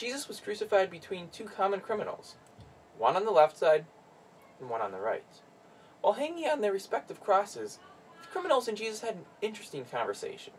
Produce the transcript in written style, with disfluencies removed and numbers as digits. Jesus was crucified between two common criminals, one on the left side and one on the right. While hanging on their respective crosses, the criminals and Jesus had an interesting conversation.